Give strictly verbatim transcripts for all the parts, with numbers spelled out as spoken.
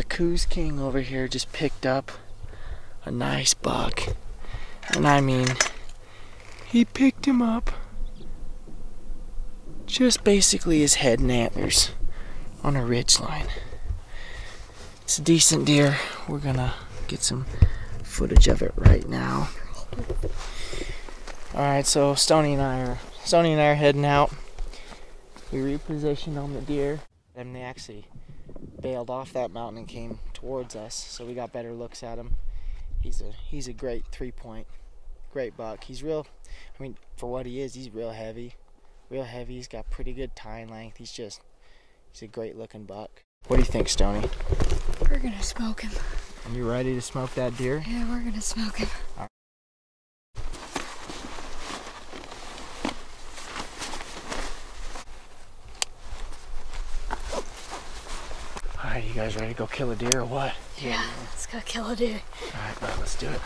the Coues King over here just picked up a nice buck. And I mean, he picked him up just basically his head and antlers on a ridgeline. It's a decent deer. We're gonna get some footage of it right now. Alright, so Stoney and I are Stoney and I are heading out. We repositioned on the deer, and they actually bailed off that mountain and came towards us, so we got better looks at him. He's a he's a great three-point, great buck. He's real. I mean, for what he is, he's real heavy, real heavy. He's got pretty good tine length. He's just he's a great-looking buck. What do you think, Stoney? We're gonna smoke him. Are you ready to smoke that deer? Yeah, we're gonna smoke him. All right. Alright, you guys ready to go kill a deer or what? Yeah, yeah. Let's go kill a deer. Alright, well, let's do it.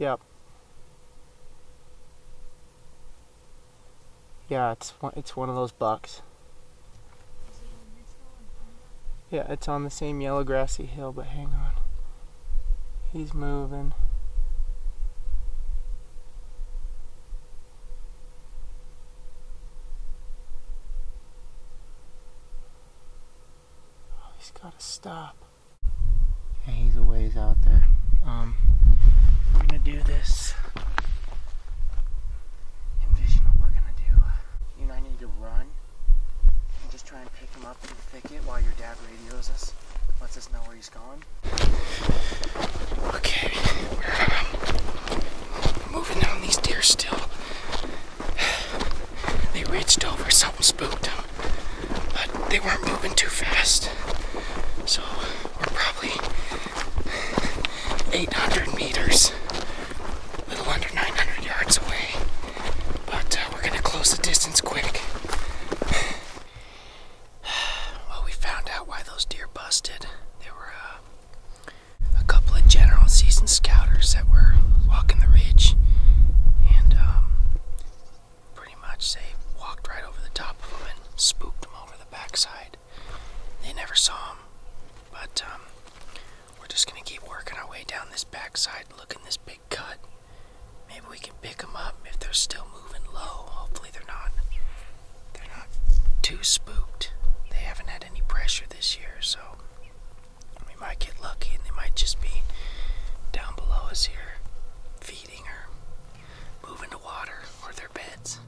Yep. Yeah, it's one, it's one of those bucks. Yeah, it's on the same yellow grassy hill, but hang on. He's moving. Oh, he's gotta stop. Yeah, he's a ways out there. Um... We're gonna do this. Envision what we're gonna do. You and I need to run and just try and pick him up in the thicket while your dad radios us, lets us know where he's going. Okay, we're moving on. These deer still. They reached over, something spooked them, but they weren't moving too fast. So we're probably eight hundred meters, a little under nine hundred yards away, but uh, we're gonna close the distance quick. Well, we found out why those deer busted. There were uh, a couple of general seasoned scouters that were walking the ridge, and um, pretty much they walked right over the top of them and spooked them over the backside. They never saw them, but um, just gonna keep working our way down this backside, looking this big cut. Maybe we can pick them up if they're still moving low. Hopefully they're not. They're not too spooked. They haven't had any pressure this year, so we might get lucky, and they might just be down below us here, feeding or moving to water or their beds.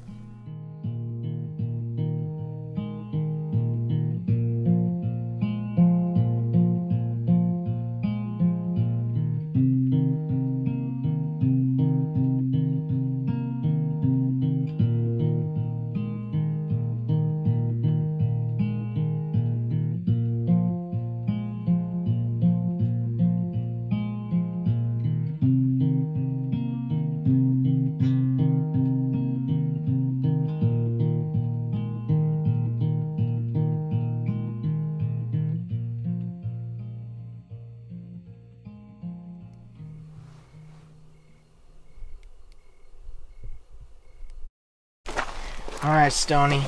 Alright, Stoney,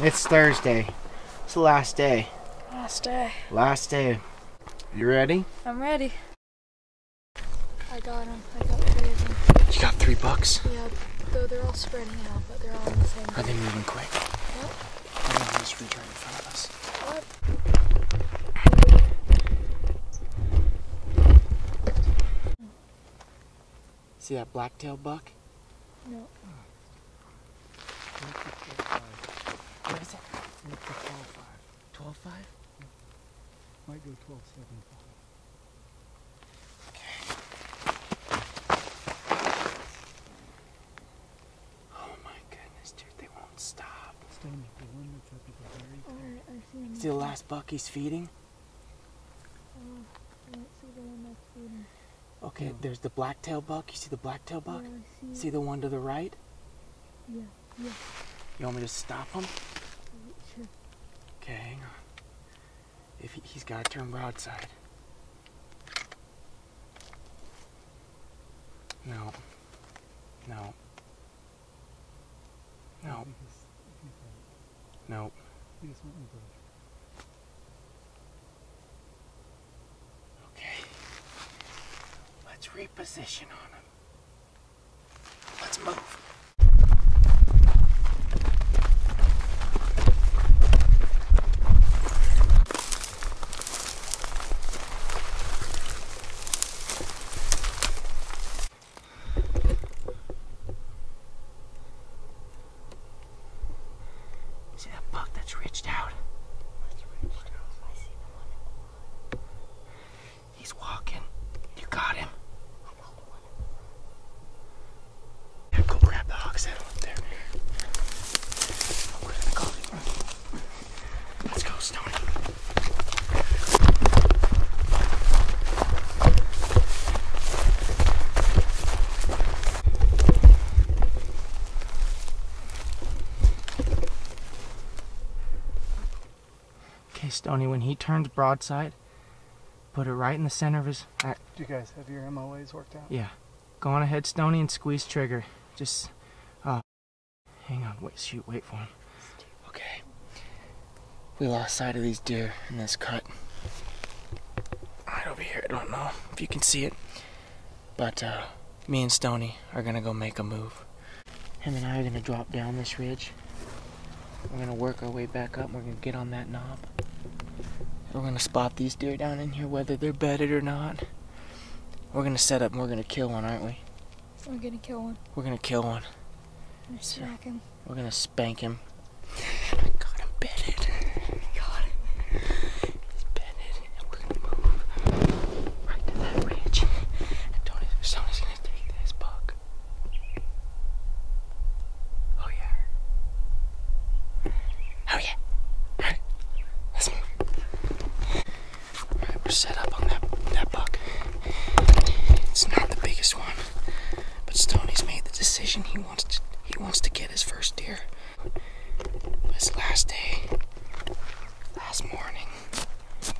it's Thursday. It's the last day. Last day. Last day. You ready? I'm ready. I got them. I got three of them. You got three bucks? Yeah, though they're all spreading out, but they're all in the same. Are they moving quick? Yep. I think he's right in front of us. What? See that blacktail buck? No. Oh. What is it? twelve five. twelve five? Might go twelve seven five. Okay. Oh my goodness, dude, they won't stop. It's the last buck he's feeding. Okay, there's the blacktail buck. You see the blacktail buck? Yeah, I see. See the one to the right? Yeah, yeah. You want me to stop him? Sure. Okay, hang on. If he, he's got to turn broadside. No. No. No. No. Okay. Let's reposition on him. Let's move. Stoney, when he turns broadside, put it right in the center of his... Do you guys have your M O As worked out? Yeah. Go on ahead, Stoney, and squeeze trigger. Just, uh, hang on, wait, shoot, wait for him. Okay. We lost sight of these deer in this cut. Right over here, I don't know if you can see it, but uh, me and Stoney are gonna go make a move. Him and I are gonna drop down this ridge. We're gonna work our way back up, and we're gonna get on that knob. We're gonna spot these deer down in here, whether they're bedded or not. We're gonna set up and we're gonna kill one, aren't we? We're gonna kill one. We're gonna kill one. We're gonna smack him. We're gonna spank him. I got him bedded. I got him. He's bedded. And we're gonna move right to that ridge. And Tony, Tony's gonna take this buck. Oh yeah. Oh yeah. Set up on that, that buck. It's not the biggest one, but Stoney's made the decision. He wants to, he wants to get his first deer. But his last day, last morning,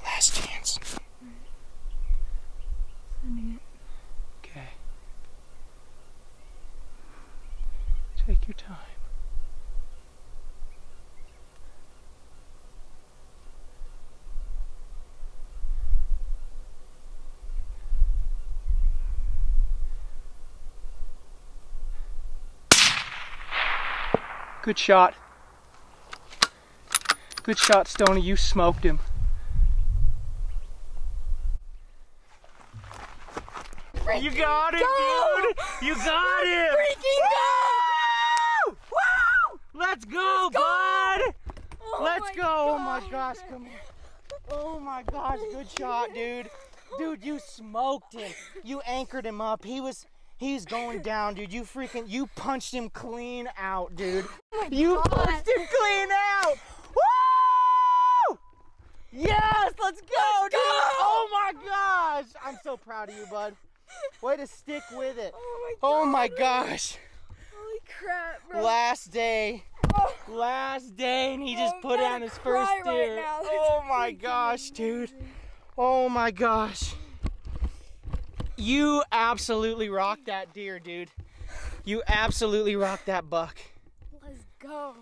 last chance. Okay. Take your time. Good shot. Good shot, Stoney. You smoked him. Freaking you got it, go! Dude! You got it! Freaking go! Woo! Let's go, Let's go. bud! Oh Let's go! God. Oh my gosh, come here. Oh my gosh, good shot, dude. Dude, you smoked him. You anchored him up. He was... He's going down, dude. You freaking, you punched him clean out, dude. Oh you God. punched him clean out. Woo! Yes, let's go, let's dude. Go. Oh my gosh. I'm so proud of you, bud. Way to stick with it. Oh my, oh my gosh. Holy crap, bro. Last day. Oh. Last day, and he just I'm put on his first right deer. Now. Oh my gosh, dude. Oh my gosh. You absolutely rocked that deer, dude. You absolutely rocked that buck. Let's go.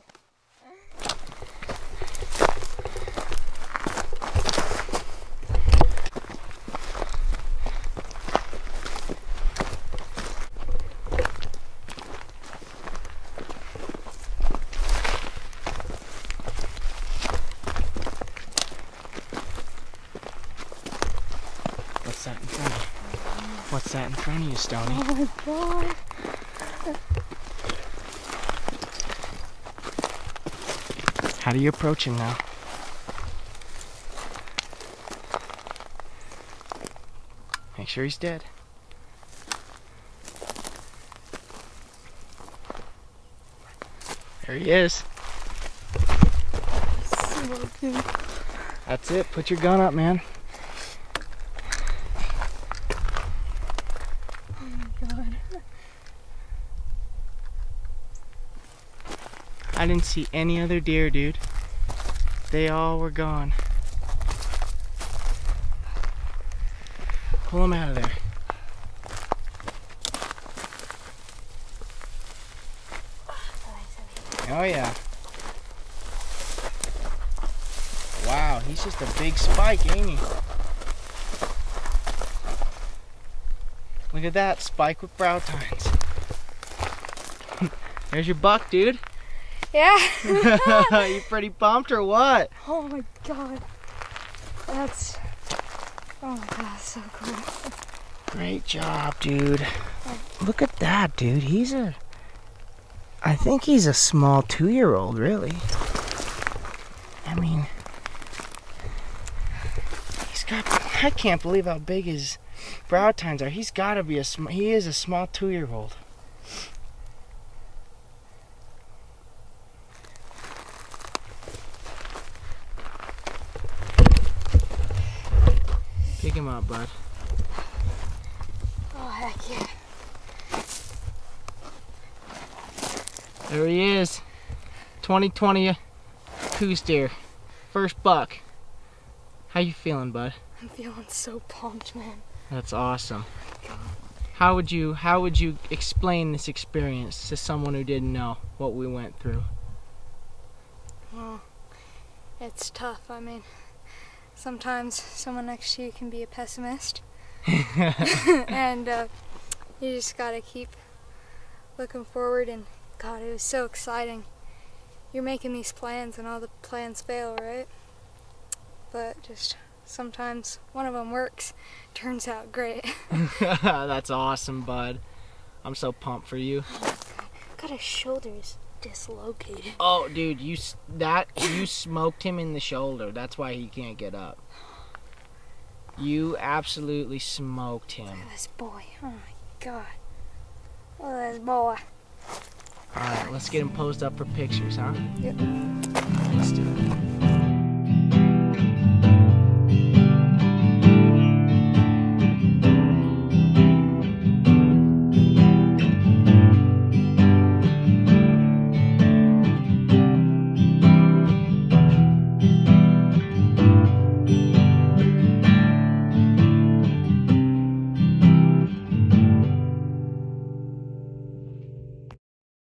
What's that in front of you? What's that in front of you, Stoney? Oh my God. How do you approach him now? Make sure he's dead. There he is. Welcome. That's it. Put your gun up, man. Oh my god. I didn't see any other deer, dude. They all were gone. Pull them out of there. Oh yeah. Wow, he's just a big spike, ain't he? Look at that, spike with brow tines. There's your buck, dude. Yeah. You pretty pumped or what? Oh my god. That's, oh my god, so cool. Great job, dude. Look at that, dude. He's a, I think he's a small two-year-old, really. I mean, he's got, I can't believe how big his brow tines are. He's got to be a, he is a small two-year-old. Pick him up, bud. Oh, heck yeah. There he is, twenty twenty Coues deer, first buck. How you feeling, bud? I'm feeling so pumped, man. That's awesome. God. How would you How would you explain this experience to someone who didn't know what we went through? Well, it's tough. I mean, sometimes someone next to you can be a pessimist, and uh, you just gotta keep looking forward and. God, it was so exciting. You're making these plans and all the plans fail, right? But just sometimes one of them works. Turns out great. That's awesome, bud. I'm so pumped for you. Oh, God, his shoulders dislocated. Oh, dude, you that you smoked him in the shoulder. That's why he can't get up. You absolutely smoked him. Look at this boy. Oh my God. Look at this boy. All right, let's get him posed up for pictures, huh? Yep. Let's do it.